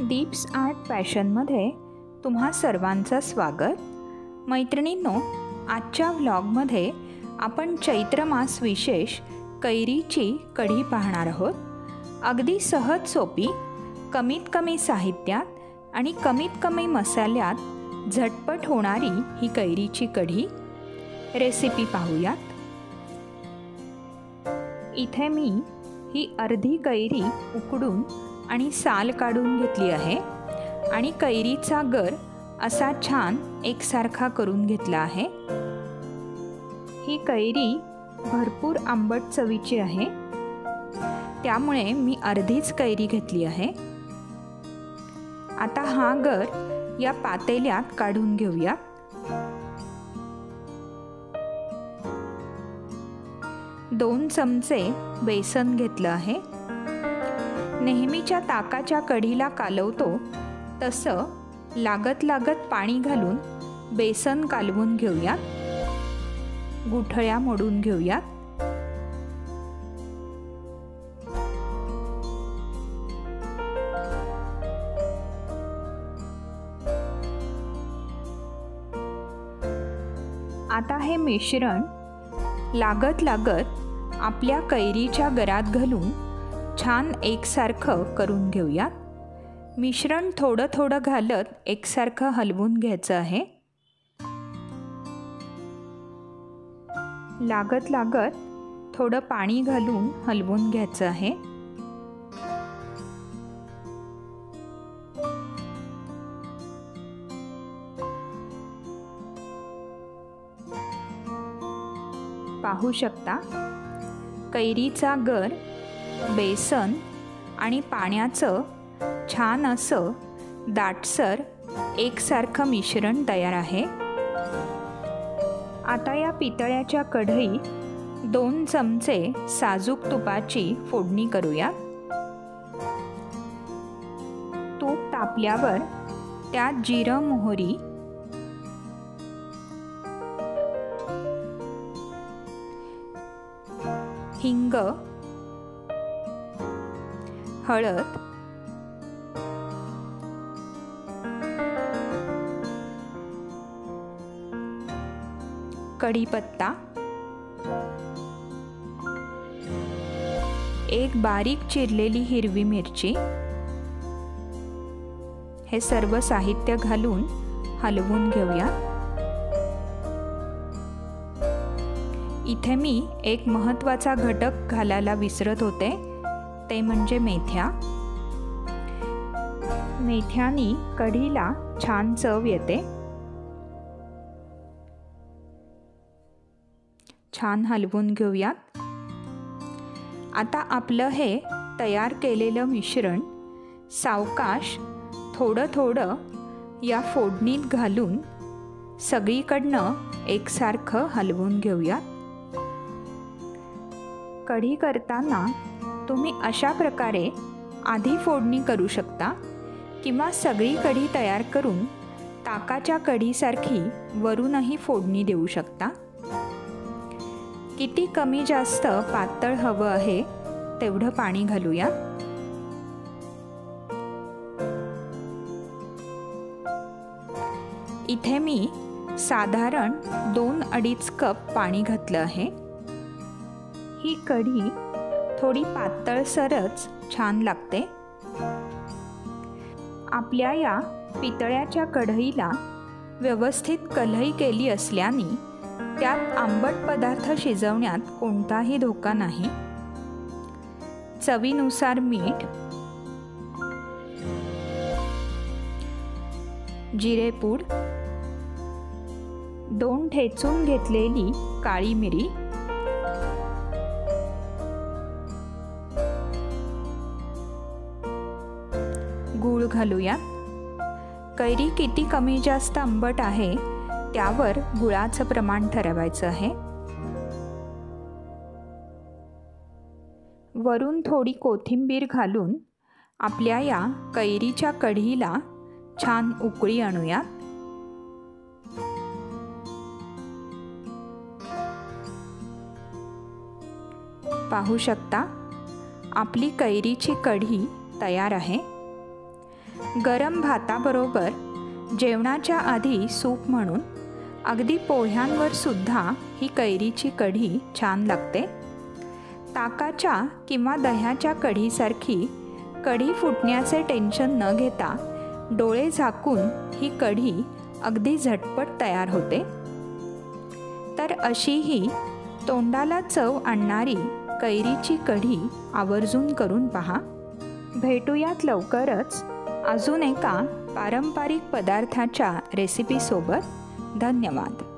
Deeps art पॅशनमध्ये तुम्हा सर्वांचं स्वागत. मैत्रिणींनो, आजच्या व्लॉगमध्ये आपण चैत्र मास विशेष कैरीची कढी पाहणार आहोत. अगदी सहज सोपी, कमीत कमी साहित्यात आणि कमीत कमी मसाल्यात झटपट होणारी ही कैरीची कढी रेसिपी पाहूयात. इथे मी ही अर्धी कैरी उकडून आणि साल काढून घेतली आहे आणि कैरीचा गर असा छान एकसारखा करून घेतला आहे. ही कैरी भरपूर आंबट चवीची आहे, त्यामुळे मी अर्धीच कैरी घेतली आहे. आता हा गर या पातेल्यात काढून घेऊया. दोन चमचे बेसन घेतलं आहे. नेहमीच्या ताकाच्या कढीला कालवतो तसं लागत लागत पाणी घालून बेसन कालवून घेऊयात, गुठळ्या मोडून घेऊयात. आता हे मिश्रण लागत लागत आपल्या कैरीच्या गरात घालून छान एकसारखं करून घेऊयात. मिश्रण थोडं थोडं घालत एकसारखं हलवून घ्यायचं आहे. लागत लागत थोडं पाणी घालून हलवून घ्यायचं आहे. पाहू शकता, कैरीचा गर, बेसन आणि पाण्याचं छान असं दाटसर एकसारखं मिश्रण तयार आहे. आता या पितळ्याच्या कढईत 2 चमचे साजूक तुपाची फोडणी करूया. तूप तापल्यावर त्यात जिरं, मोहरी, हिंग, हळद, कढीपत्ता, एक बारीक चिरलेली हिरवी मिरची, हे सर्व साहित्य घालून हलवून घेऊया. इथे मी एक महत्त्वाचा घटक घालायला विसरत होते, ते म्हणजे मेथ्या. मेथ्यानी कढीला छान चव येते. छान हलवून घेऊयात. आता आपलं हे तयार केलेलं मिश्रण सावकाश थोडं थोडं या फोडणीत घालून सगळीकडनं एकसारखं हलवून घेऊयात. कढी करताना तुम्ही अशा प्रकारे आधी फोडणी करू शकता किंवा सगळी कढी तयार करून ताकाच्या कढीसारखी वरूनही फोडणी देऊ शकता. किती कमी जास्त पातळ हवं आहे तेवढं पाणी घालूया. इथे मी साधारण 2-2.5 कप पाणी घातलं आहे. ही कढी थोडी पातळसरच छान लागते. आपल्या या पितळ्याच्या कढईला व्यवस्थित कलई केली असल्याने त्यात आंबट पदार्थ शिजवण्यात कोणताही धोका नाही. चवीनुसार मीठ, जिरेपूड, 2 ठेचून घेतलेली काळी मिरी, गूळ घालूया. कैरी किती कमी जास्त आंबट आहे त्यावर गुळाचं प्रमाण ठरवायचं आहे. वरून थोडी कोथिंबीर घालून आपल्या या कैरीच्या कढीला छान उकळी आणूया. पाहू शकता, आपली कैरीची कढी तयार आहे. गरम भाताबरोबर जेवणाच्या आधी सूप म्हणून अगदी पोह्यांवर सुद्धा ही कैरीची कढी छान लागते। ताकाच्या किंवा दह्याच्या कढीसारखी कढी फुटण्याचे टेन्शन न घेता डोळे झाकून ही कढी अगदी झटपट तयार होते। तर अशी ही तोंडाला चव आणणारी कैरीची कढी आवर्जून करून पहा। भेटूयात लवकरच अजून एका पारंपरिक पदार्थाच्या रेसिपीसोबत। धन्यवाद।